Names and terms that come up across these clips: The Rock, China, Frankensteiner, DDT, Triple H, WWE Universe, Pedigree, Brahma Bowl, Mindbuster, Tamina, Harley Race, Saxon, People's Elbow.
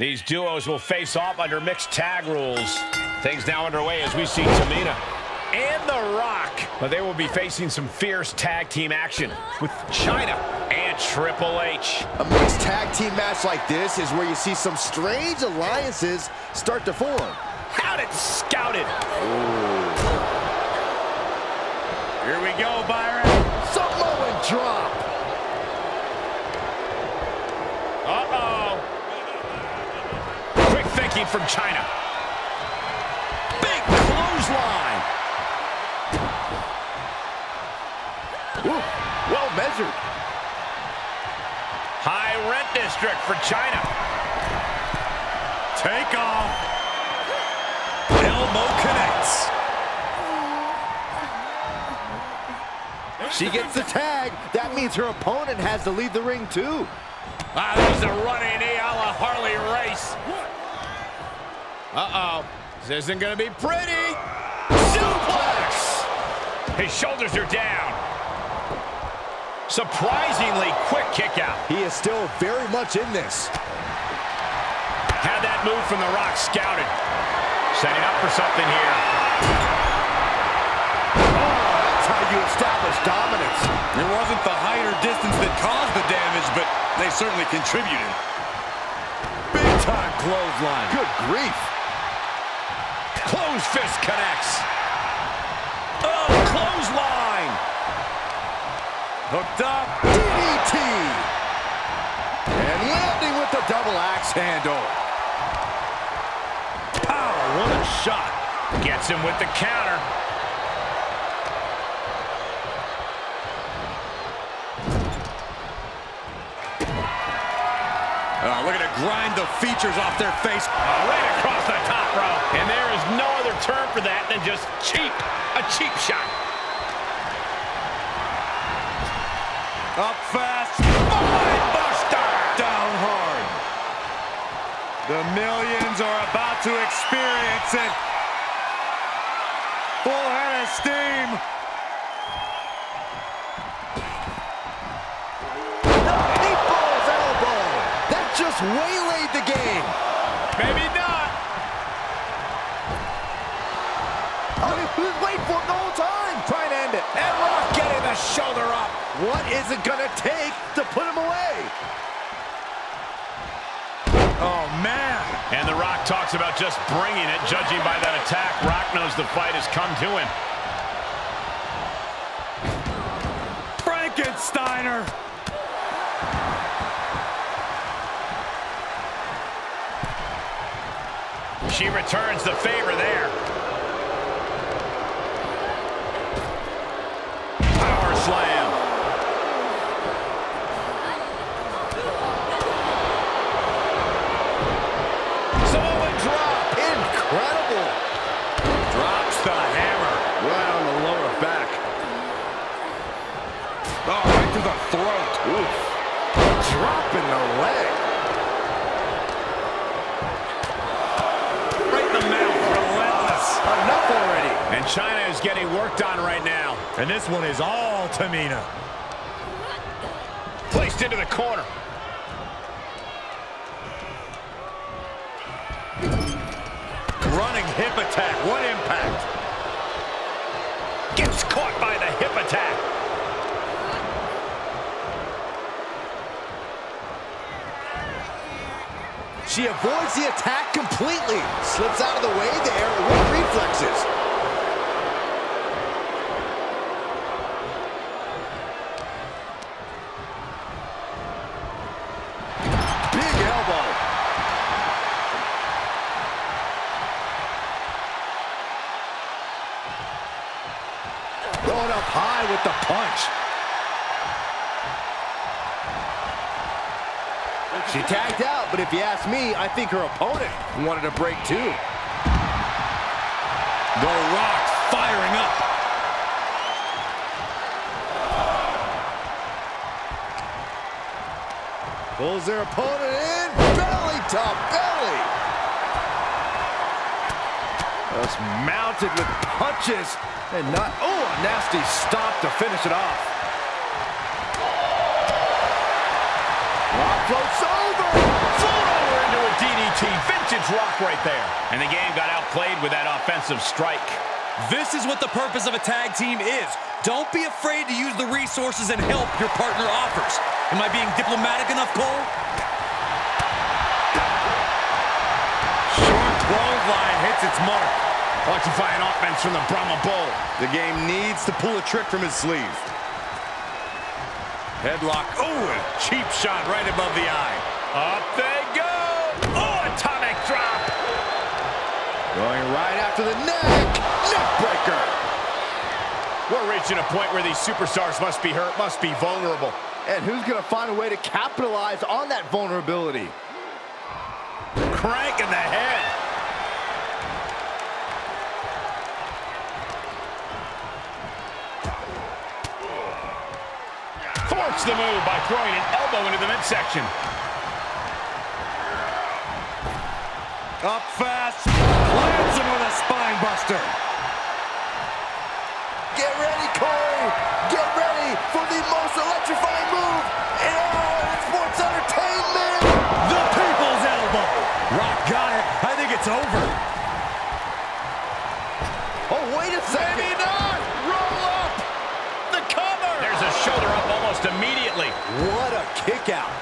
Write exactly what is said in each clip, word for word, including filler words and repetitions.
These duos will face off under mixed tag rules. Things now underway as we see Tamina and The Rock. But they will be facing some fierce tag team action with China and Triple H. A mixed tag team match like this is where you see some strange alliances start to form. Out it scouted. Ooh. Here we go, Byron. Samoan drop. Uh-oh. Quick thinking from China. Big clothesline. Ooh, well measured. High rent district for China. Take off. Elbow connects. She gets the tag. That means her opponent has to leave the ring too. Ah, that was a running knee a la Harley Race. Uh-oh. This isn't gonna be pretty. Suplex! His shoulders are down. Surprisingly quick kick out. He is still very much in this. Had that move from The Rock scouted. Setting up for something here. Oh, that's how you establish dominance. It wasn't the height or distance that caused the damage, but they certainly contributed. Big time clothesline. Good grief. Closed fist connects. Oh, clothesline. Hooked up. D D T. And landing with the double axe handle. What a shot. Gets him with the counter. Oh, look at it grind the features off their face. Oh, right across the top row. And there is no other term for that than just cheap. A cheap shot. Up fast. Buster. Down hard. The millions are about to experience it. Full head of steam. The People's Elbow. That just waylaid the game. Maybe not. Oh, he was waiting for it the whole time. Try to end it. And Rock getting the shoulder up. What is it gonna take to put him away? Oh, man. And The Rock talks about just bringing it. Judging by that attack, Rock knows the fight has come to him. Frankensteiner. She returns the favor there. Power slam. Throat. Oof. Dropping the leg. Right in the mouth. Relentless. Enough already. And China is getting worked on right now. And this one is all Tamina. Placed into the corner. Running hip attack. What impact? Gets caught by the hip attack. She avoids the attack completely. Slips out of the way there with reflexes. Big elbow. Going up high with the punch. She tagged out, but if you ask me, I think her opponent wanted a break too. The Rock firing up. Pulls their opponent in, belly to belly. Just mounted with punches and not, oh, a nasty stop to finish it off. Rock floats over. Float over into a D D T. right there. And the game got outplayed with that offensive strike. This is what the purpose of a tag team is. Don't be afraid to use the resources and help your partner offers. Am I being diplomatic enough, Cole? Short clothesline hits its mark. Electrifying offense from the Brahma Bowl. The game needs to pull a trick from his sleeve. Headlock. Oh, a cheap shot right above the eye. Up they go. Oh, atomic drop. Going right after the neck. Neck breaker. We're reaching a point where these superstars must be hurt, must be vulnerable. And who's going to find a way to capitalize on that vulnerability? Crank in the head. Force the move by throwing an elbow into the midsection. Up fast. Plants him with a spine buster. Get ready, Cole. Get ready for the most electrifying move in all sports entertainment. The People's Elbow. Rock got it. I think it's over. Oh, wait a second. Maybe not. Roll up. The cover. There's a shoulder up almost immediately. What a kick out.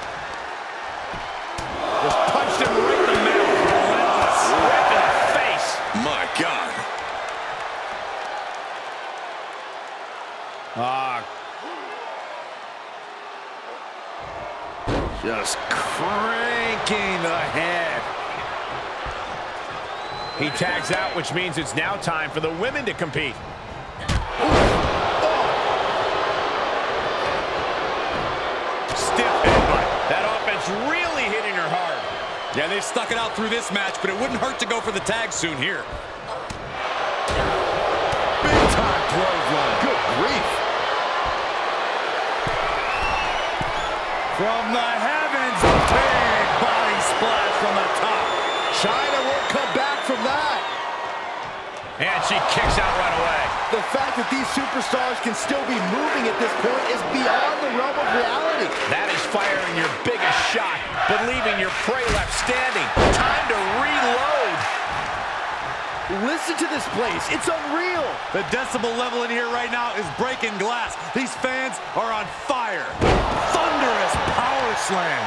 Just punched him right in the middle. Right in the face. My God. Ah. Just cranking the head. He tags out, which means it's now time for the women to compete. Really hitting her hard. Yeah, they've stuck it out through this match, but it wouldn't hurt to go for the tag soon here. Big time clothesline. Good grief. From the heavens, big body splash from the top. China won't come back from that. And she kicks out right away. The fact that these superstars can still be moving at this point is beyond the realm of reality. That is firing your biggest shot, but leaving your prey left standing. Time to reload. Listen to this place. It's unreal. The decibel level in here right now is breaking glass. These fans are on fire. Thunderous power slam.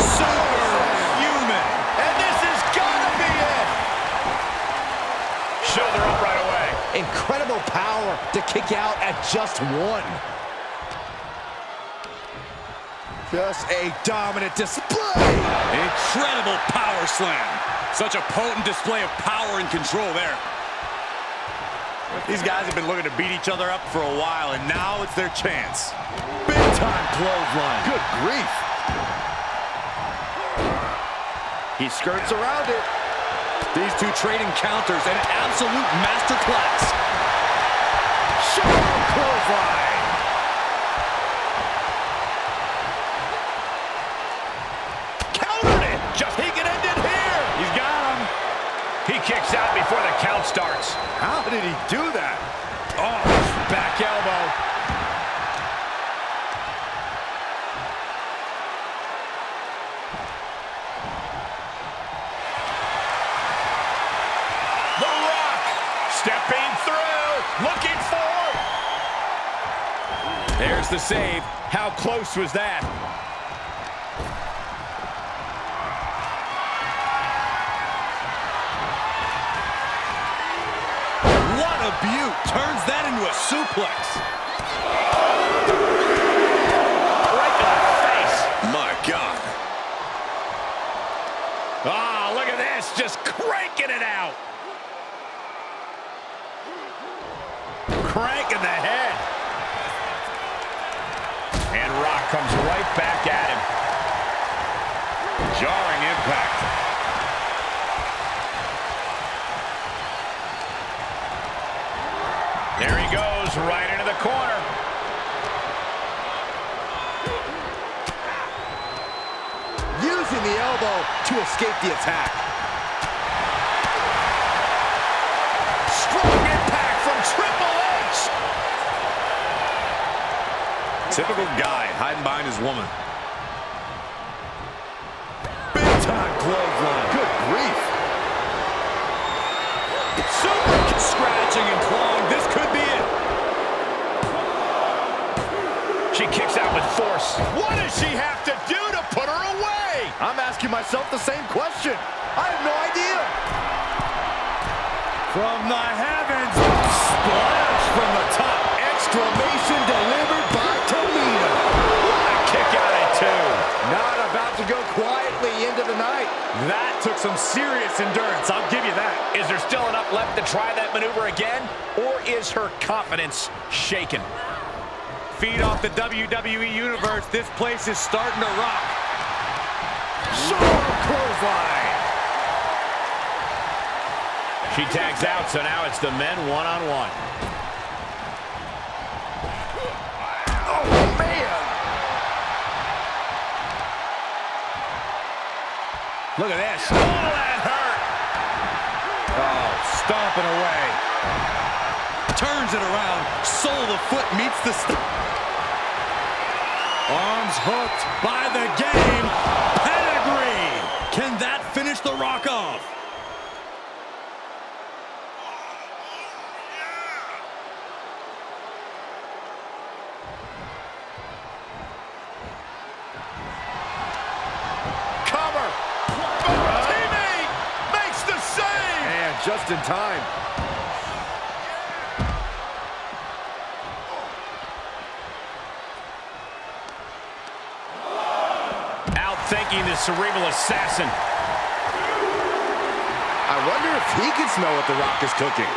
Superhuman. And this is gotta be it. Shoulder up right away. Incredible power to kick out at just one. Just a dominant display. Incredible power slam. Such a potent display of power and control there. These guys have been looking to beat each other up for a while, and now it's their chance. Big time clothesline. Good grief. He skirts around it. These two trade encounters, an absolute masterclass. Sharp clothesline. Countered it. Just he can end it here. He's got him. He kicks out before the count starts. How did he do that? Oh, back elbow. Stepping through, looking for. There's the save. How close was that? What a beaut. Turns that into a suplex. Right in the face. My God. Ah, look at this. Just cranking it out. Crank in the head. And Rock comes right back at him. Jarring impact. There he goes, right into the corner. Using the elbow to escape the attack. Strong impact from Triple H. Typical guy hiding behind his woman. clothesline. Good grief. Super scratching and clawing. This could be it. She kicks out with force. What does she have to do to put her away? I'm asking myself the same question. I have no idea. From the heavens. Splash from the top. Exclamation delivered by Tamina. What a kick out at two. Not about to go quietly into the night. That took some serious endurance. I'll give you that. Is there still enough left to try that maneuver again? Or is her confidence shaken? Feed off the W W E Universe. This place is starting to rock. Short clothesline. She tags out, so now it's the men one-on-one. Oh, man! Look at this. Oh, that hurt! Oh, stomping away. Turns it around. Sole of the foot meets the stop. Arms hooked by the game. Pedigree! Can that finish The Rock off? Just in time. Outthinking the cerebral assassin. I wonder if he can smell what The Rock is cooking.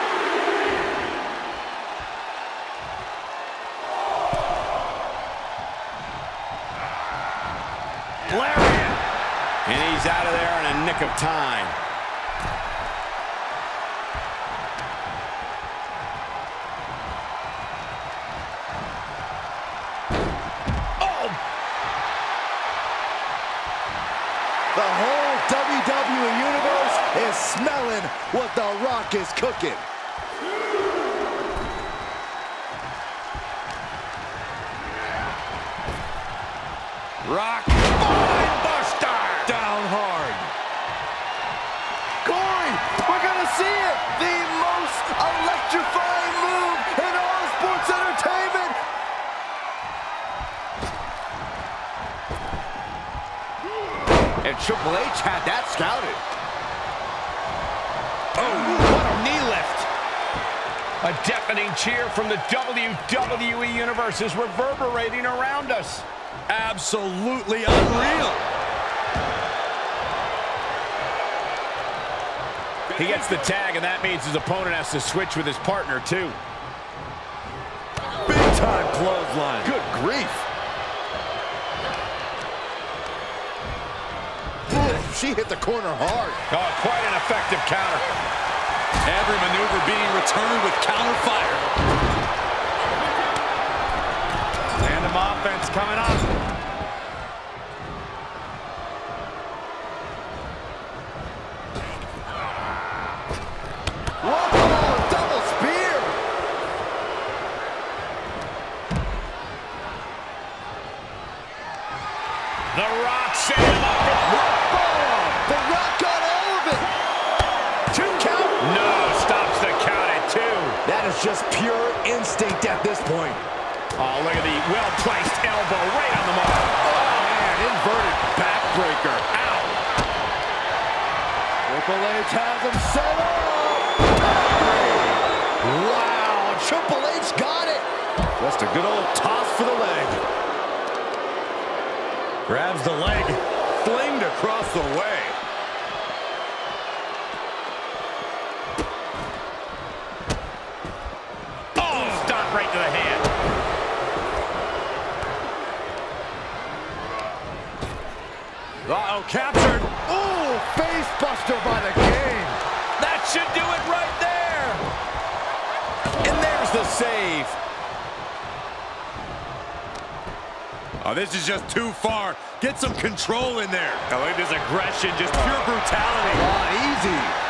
Lariat. And he's out of there in a nick of time. The whole W W E Universe is smelling what The Rock is cooking. Rock. Mindbuster. Down hard. Corey, we're going to see it. The most electrifying move in all sports entertainment. And Triple H had that scouted. Oh, what a knee lift. A deafening cheer from the W W E Universe is reverberating around us. Absolutely unreal. He gets the tag, and that means his opponent has to switch with his partner, too. Big time clothesline. Good grief. She hit the corner hard. Oh, quite an effective counter. Every maneuver being returned with counter fire. Random offense coming up. Whoa, double spear. The Rock set him up. The Rock got all of it. Two count. No, stops the count at two. That is just pure instinct at this point. Oh, look at the well-placed elbow right on the mark. Oh, man, inverted backbreaker. Ow. Triple H has him set up. Wow, Triple H got it. Just a good old toss for the leg. Grabs the leg, flinged across the way. Right to the hand. Uh-oh, captured. Ooh, face buster by the game. That should do it right there. And there's the save. Oh, this is just too far. Get some control in there. Oh, look at this aggression, just pure brutality. Oh, easy.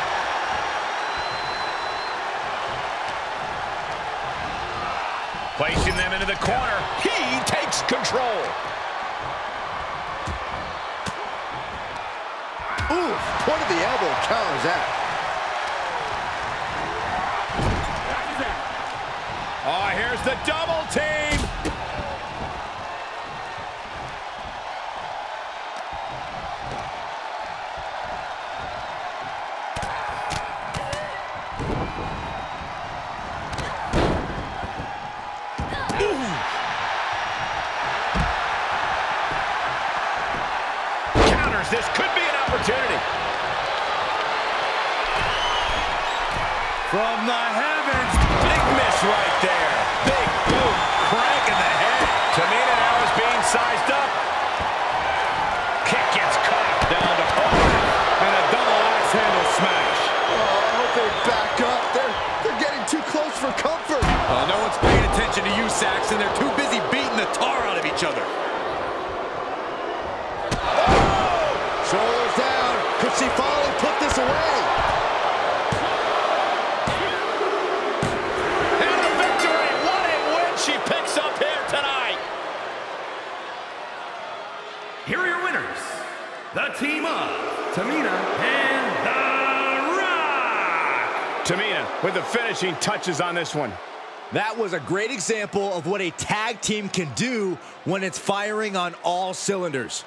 Placing them into the corner. He takes control. Ooh, point of the elbow counters that. Oh, here's the double team. This could be an opportunity. From the heavens, big miss right there. Big boom, crank in the head. Tamina now is being sized up. Kick gets caught down to Paul. And a double axe handle smash. Oh, I hope they back up. They're, they're getting too close for comfort. Uh, no one's paying attention to you, Saxon. They're too busy beating the tar out of each other. Shoulders down. Could she finally put this away? And the victory. What a win she picks up here tonight. Here are your winners. The team of Tamina and The Rock. Tamina with the finishing touches on this one. That was a great example of what a tag team can do when it's firing on all cylinders.